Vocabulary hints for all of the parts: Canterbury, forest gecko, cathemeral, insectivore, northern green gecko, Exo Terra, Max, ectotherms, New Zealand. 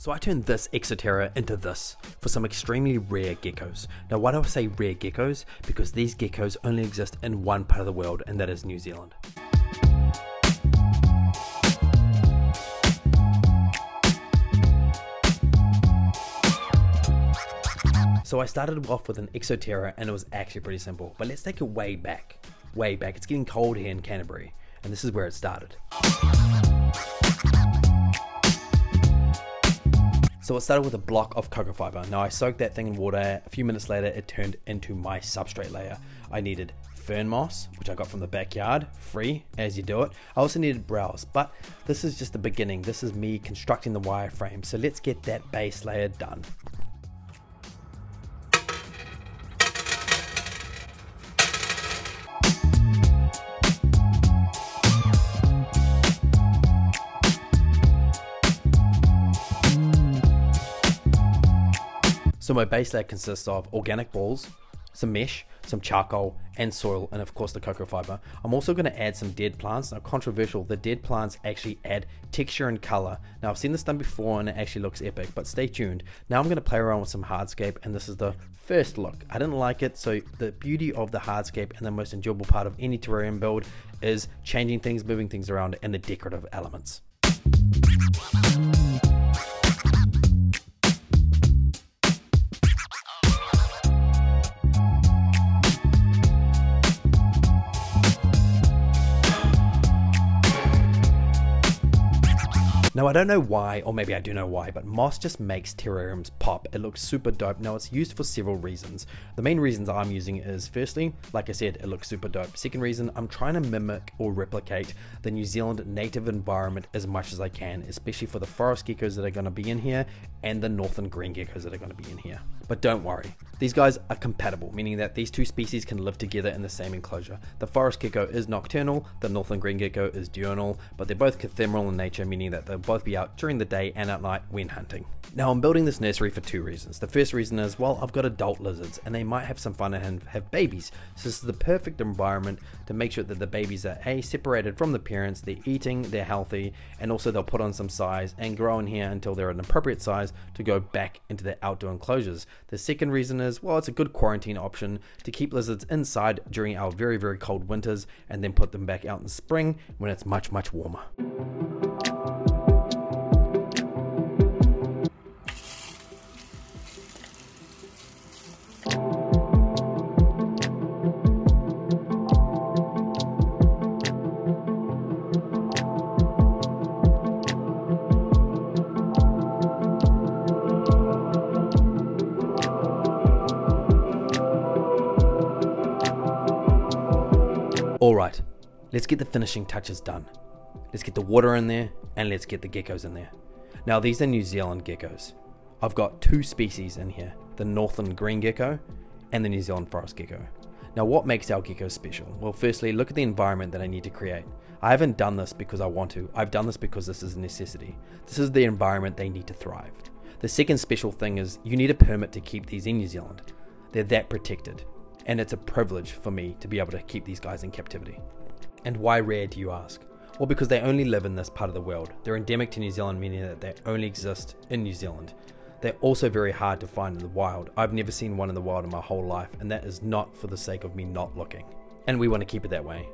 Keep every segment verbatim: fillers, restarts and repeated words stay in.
So I turned this Exo Terra into this for some extremely rare geckos. Now why do I say rare geckos? Because these geckos only exist in one part of the world, and that is New Zealand. So I started off with an Exo Terra and it was actually pretty simple, but let's take it way back, way back. It's getting cold here in Canterbury and this is where it started. So it started with a block of cocoa fiber. Now I soaked that thing in water. A few minutes later, it turned into my substrate layer. I needed fern moss, which I got from the backyard, free as you do it. I also needed browse, but this is just the beginning. This is me constructing the wireframe. So let's get that base layer done. So my base layer consists of organic balls, some mesh, some charcoal and soil, and of course the cocoa fiber. I'm also going to add some dead plants. Now controversial, the dead plants actually add texture and color. Now I've seen this done before and it actually looks epic, but stay tuned. Now I'm going to play around with some hardscape, and this is the first look. I didn't like it, so the beauty of the hardscape and the most enjoyable part of any terrarium build is changing things, moving things around, and the decorative elements. Now I don't know why, or maybe I do know why, but moss just makes terrariums pop. It looks super dope. Now it's used for several reasons. The main reasons I'm using is, firstly, like I said, it looks super dope. Second reason, I'm trying to mimic or replicate the New Zealand native environment as much as I can, especially for the forest geckos that are going to be in here and the northern green geckos that are going to be in here. But don't worry, these guys are compatible, meaning that these two species can live together in the same enclosure. The forest gecko is nocturnal, the northern green gecko is diurnal, but they're both cathemeral in nature, meaning that they're both be out during the day and at night when hunting. Now I'm building this nursery for two reasons. The first reason is, well, I've got adult lizards and they might have some fun and have babies. So this is the perfect environment to make sure that the babies are A, separated from the parents, they're eating, they're healthy, and also they'll put on some size and grow in here until they're an appropriate size to go back into their outdoor enclosures. The second reason is, well, it's a good quarantine option to keep lizards inside during our very, very cold winters and then put them back out in spring when it's much, much warmer. Alright, let's get the finishing touches done. Let's get the water in there and let's get the geckos in there. Now these are New Zealand geckos. I've got two species in here, the northern green gecko and the New Zealand forest gecko. Now what makes our geckos special? Well, firstly, look at the environment that I need to create. I haven't done this because I want to, I've done this because this is a necessity. This is the environment they need to thrive. The second special thing is you need a permit to keep these in New Zealand. They're that protected. And it's a privilege for me to be able to keep these guys in captivity. And why rare, do you ask? Well, because they only live in this part of the world. They're endemic to New Zealand, meaning that they only exist in New Zealand. They're also very hard to find in the wild. I've never seen one in the wild in my whole life, and that is not for the sake of me not looking. And we want to keep it that way.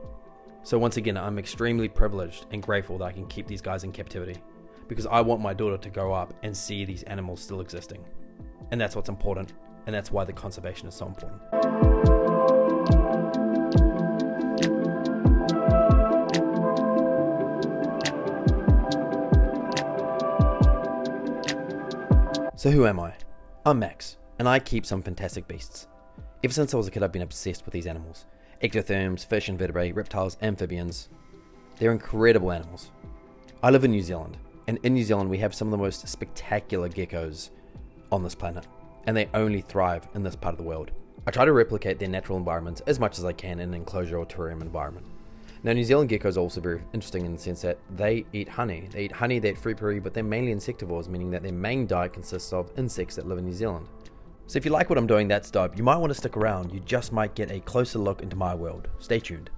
So once again, I'm extremely privileged and grateful that I can keep these guys in captivity, because I want my daughter to grow up and see these animals still existing. And that's what's important. And that's why the conservation is so important. So who am I? I'm Max, and I keep some fantastic beasts. Ever since I was a kid, I've been obsessed with these animals. Ectotherms, fish, invertebrates, reptiles, amphibians. They're incredible animals. I live in New Zealand, and in New Zealand we have some of the most spectacular geckos on this planet. And they only thrive in this part of the world. I try to replicate their natural environments as much as I can in an enclosure or terrarium environment. Now New Zealand geckos are also very interesting in the sense that they eat honey. They eat honey, they eat fruit, but they're mainly insectivores, meaning that their main diet consists of insects that live in New Zealand. So if you like what I'm doing, that's dope. You might want to stick around. You just might get a closer look into my world. Stay tuned.